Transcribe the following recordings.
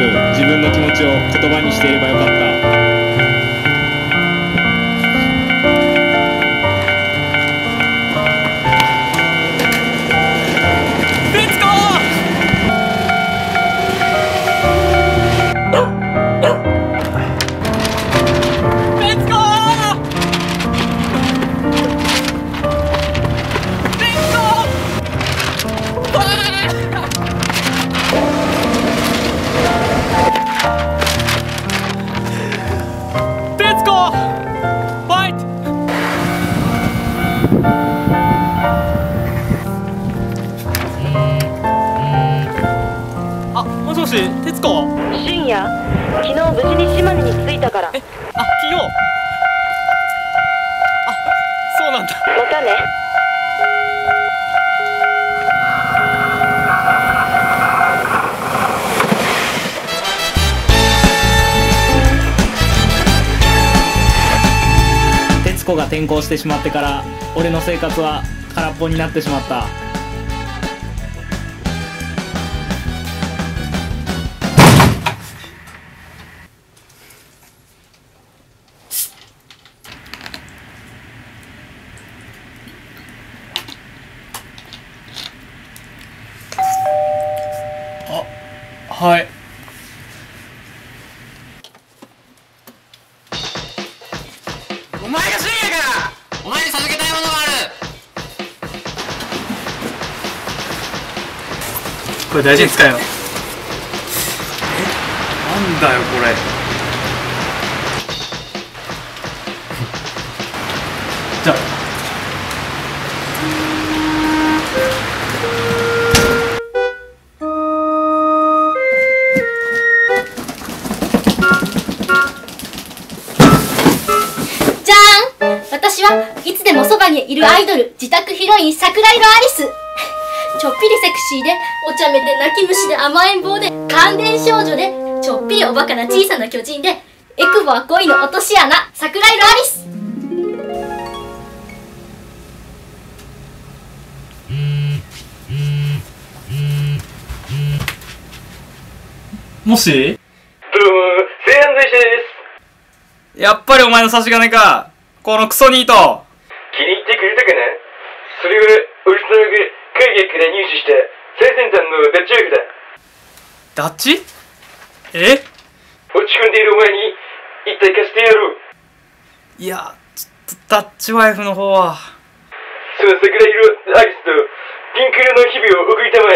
く自分の気持ちを言葉にしていればよかった。徹子、深夜、昨日無事に島根に着いたから。え、あ、昨日。あ、そうなんだ。またね。徹子が転校してしまってから、俺の生活は空っぽになってしまった。はい。お前がすりやから。お前に授けたいものがある。これ大事に使えよ。なんだよこれ。じゃあ。いつでもそばにいるアイドル、自宅ヒロイン桜色アリス。ちょっぴりセクシーでお茶目で泣き虫で甘えん坊で感電少女でちょっぴりおバカな小さな巨人でエクボは恋の落とし穴、桜色アリス。もし？ブーム、セイアンズ石です。やっぱりお前の差し金か。このクソニート気に入ってくれたかな。それはオリジナルが海外から入手した最先端のダッチワークだ。ダッチ？え？落ち込んでいるお前に一体貸してやろう。いや、ちょっとダッチワイフの方は。そう、桜色アリスとピンク色の日々を送りたま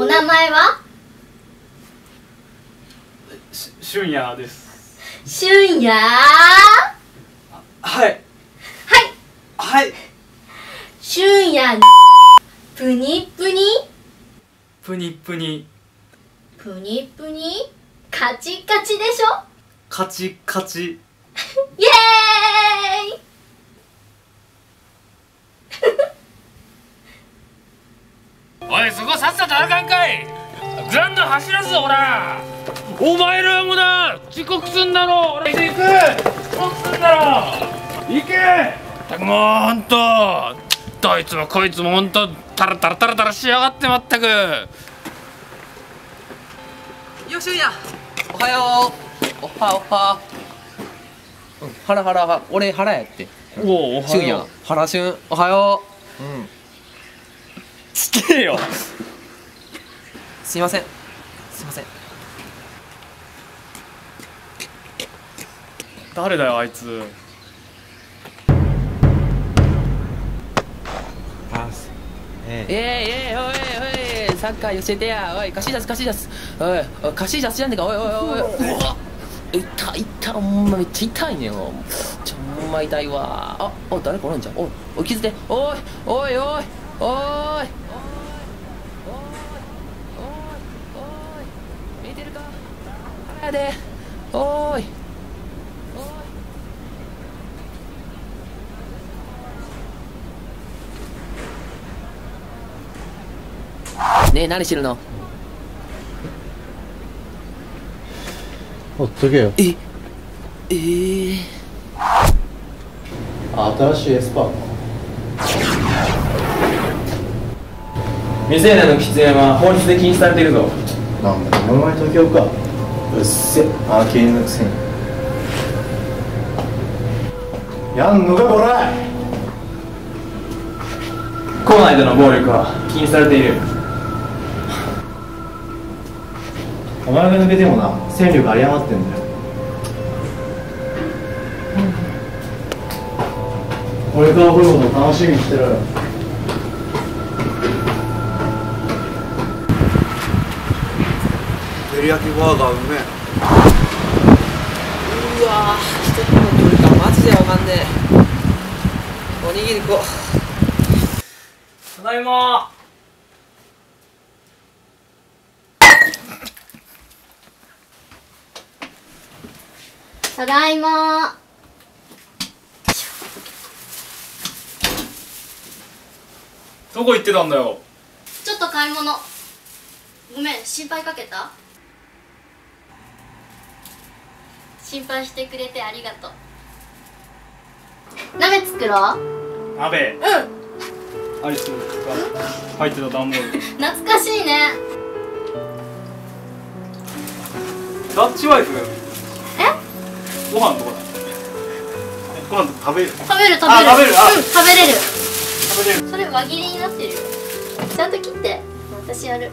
え。お名前は？俊也です。俊也。はいはいはい。俊也。プニプニプニプニプニプニカチカチでしょ。カチカチイエーイおい、そこさっさとあかんかい。グラウンド走らすぞ、ほら。お前らもだ、遅刻すんだろ。俺行く。遅刻すんだろ。行け。たくもうほんとどいつもこいつもほんとタラタラタラタラしやがって、まったく。よしゅんや、おはよう。おはおは、うん、はらはらは、俺はらやって。おお、おはようしゅんや、はらしゅん、おはよう。うん、つけえよすいませんすいません。誰だよあいつ。パス。おいサッカー寄せてや。おい貸し出す貸し出す。おい貸し出すじゃんねんか。おい。痛い痛い、ほんまめっちゃ痛いねん。ほんま痛いわ。あ、お誰かおるんじゃん。おい気づいて。おい。見えてるか。あれやで。おい。ねえ、何してるの。ほっとけよ。新しいエスパーか。未成年の喫煙は法律で禁止されているぞ。なんだお前東京か。うっせアーケーンのくせにやんのかこら。校内での暴力は禁止されている。お前が抜けてもな戦力あり余ってんだよ。俺から来ることを楽しみにしてる。照り焼きバーガーうめえ。うわー一人の距離感マジでわかんねえ。おにぎりこただいまー。ただいまー。どこ行ってたんだよ。ちょっと買い物。ごめん、心配かけた？心配してくれてありがとう。鍋作ろう。鍋。うん。アリスが入ってた段ボール。懐かしいね。ダッチワイフ。え？ご飯とかだ。ご飯とか食べる。食べる食べる。食べる。うん、食べれる。それ輪切りになってるよ。ちゃんと切って。私やる。い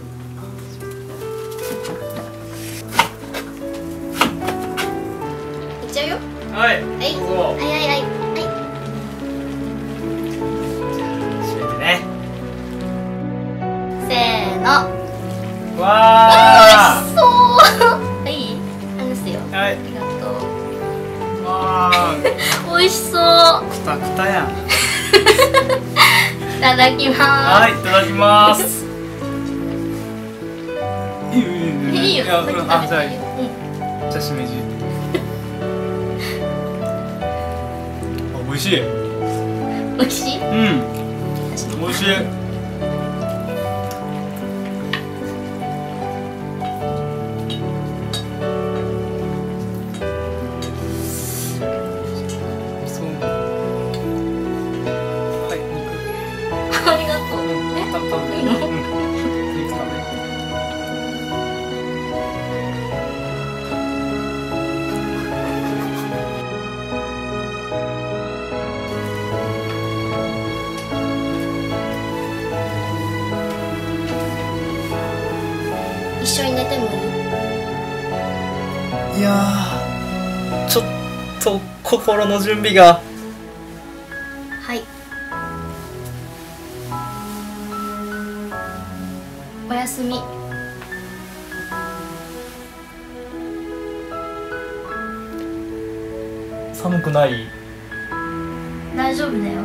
っちゃうよ。はい。はい。はいはいはい。はい。せーの。わー。おいしそう。はい。離すよ。はい。ありがとう。わー。おいしそう。くたくたやん。いただきます。はい、いただきます。いいよ。いや、あ、じゃあ、じゃあしめじ。あ、美味しい。美味しい。うん。美味しい。一緒に寝てもいい？いやー、ちょっと心の準備が。はい、おやすみ。寒くない？大丈夫だよ。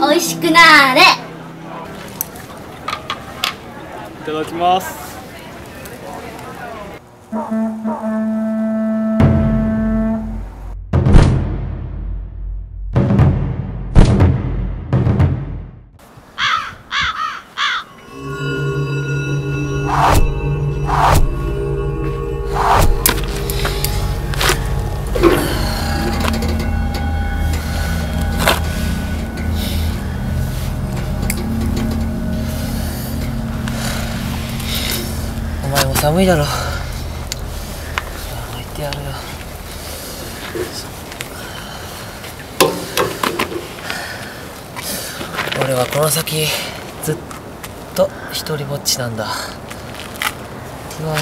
おいしくなれ。いただきます。寒いだろ。入ってやるよ。俺はこの先ずっと一人ぼっちなんだ。うわ。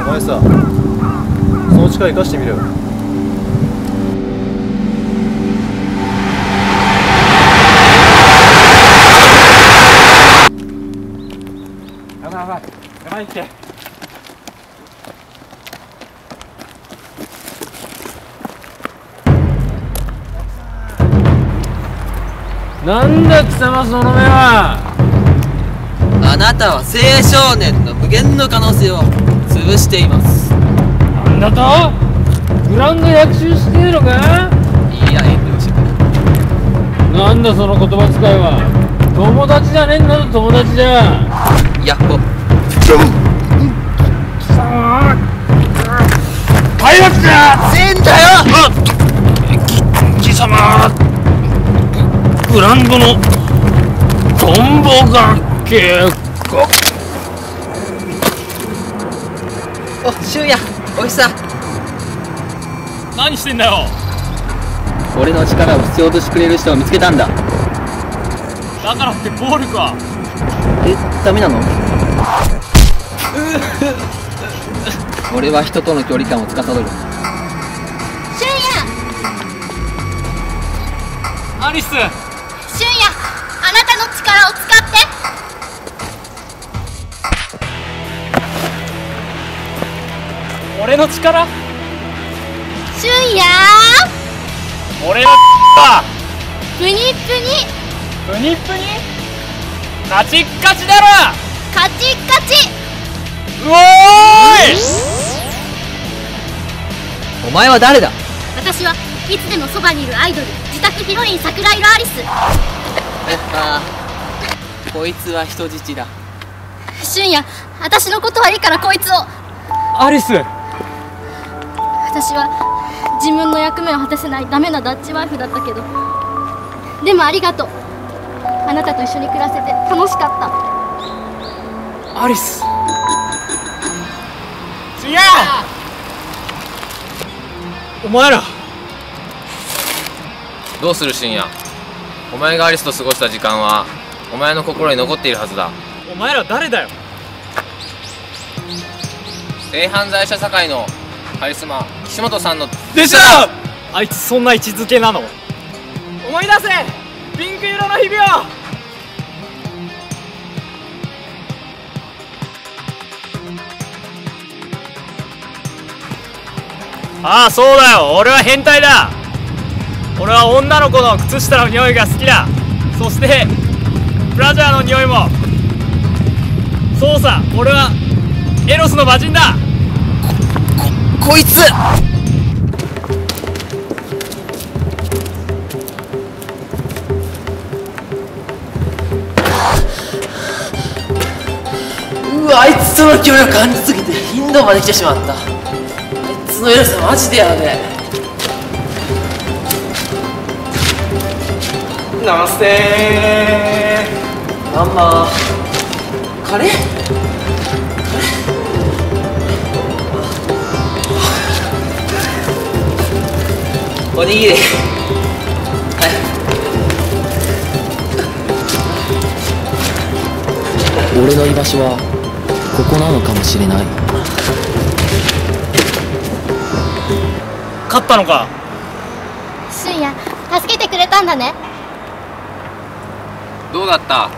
お前さ。その力生かしてみるよ。やばいやばいやばいって。なんだ貴様その目は。あなたは青少年の無限の可能性を潰しています。なんだと、グランド100周してるのか。いや、遠慮しない。なんだその言葉遣いは。友達じゃねえんだぞ、友達じゃ。やっほ貴様体罰だせんだよ。貴様グランドのトンボが結構。おっ、シュウヤ、おひさ、何してんだよ。俺の力を必要としてくれる人を見つけたんだ。だからって暴力は。え、ダメなの？俺は人との距離感を司る。シュウヤ、アリス。シュウヤ、あなたの力を使って。俺の力？シュンヤー、俺のはプニプニプニプニカチッカチだろ。カチッカチ。うおーい、お前は誰だ。私はいつでもそばにいるアイドル、自宅ヒロイン桜色アリス。ああ、こいつは人質だ。シュンヤ、私のことはいいからこいつを。アリス、私は自分の役目を果たせないダメなダッチワイフだったけど、でもありがとう。あなたと一緒に暮らせて楽しかった。アリス、違う。お前らどうするシンヤ。お前がアリスと過ごした時間はお前の心に残っているはずだ。お前ら誰だよ。性犯罪者社会のカリスマ岸本さんのでした。あいつそんな位置づけなの。思い出せ、ピンク色の日々を。ああ、そうだよ、俺は変態だ。俺は女の子の靴下の匂いが好きだ。そしてブラジャーの匂いも。そうさ、俺はエロスの魔人だ。こいつ。うわ、あいつとの距離を感じすぎて頻度まで来てしまった。あいつのエロさマジでやべえ。ナマステー。ナンバーカレー。おにぎり。はい、俺の居場所はここなのかもしれない。勝ったのか。シュンヤ、助けてくれたんだね。どうだった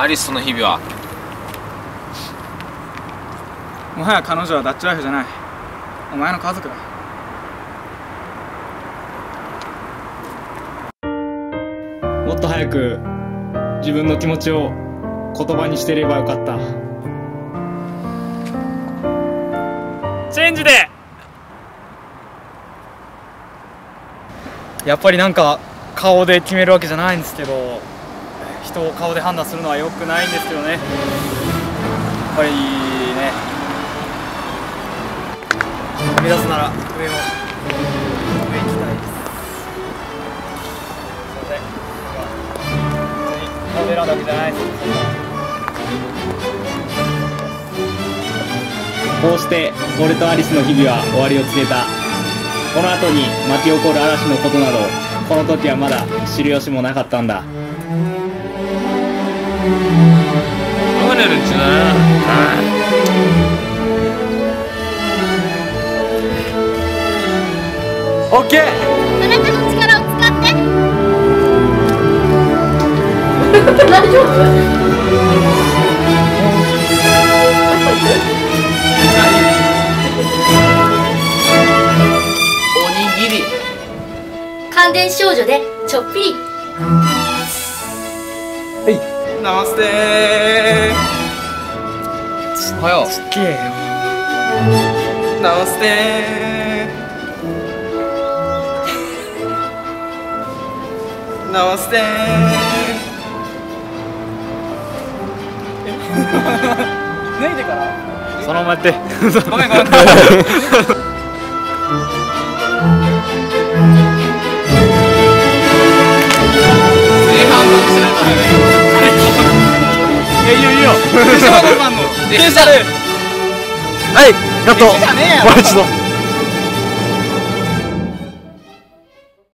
アリスの日々は。もはや彼女はダッチワイフじゃない、お前の家族だ。もっと早く自分の気持ちを言葉にしてればよかった。チェンジで。やっぱりなんか顔で決めるわけじゃないんですけど、人を顔で判断するのは良くないんですけどね。やっぱりね、目指すなら上を。選んだわけじゃないです。こうして俺とアリスの日々は終わりを告げた。この後に巻き起こる嵐のことなど、この時はまだ知る由もなかったんだ。流れるんじゃない。オッケー。大丈夫？おにぎり。感電少女でちょっぴり。はい。ナマステー。おはよう。すっげえよ。ナマステー。ナマステー。脱いでから。そのままやって。ごめんごめん。はい、やっと。もう一度。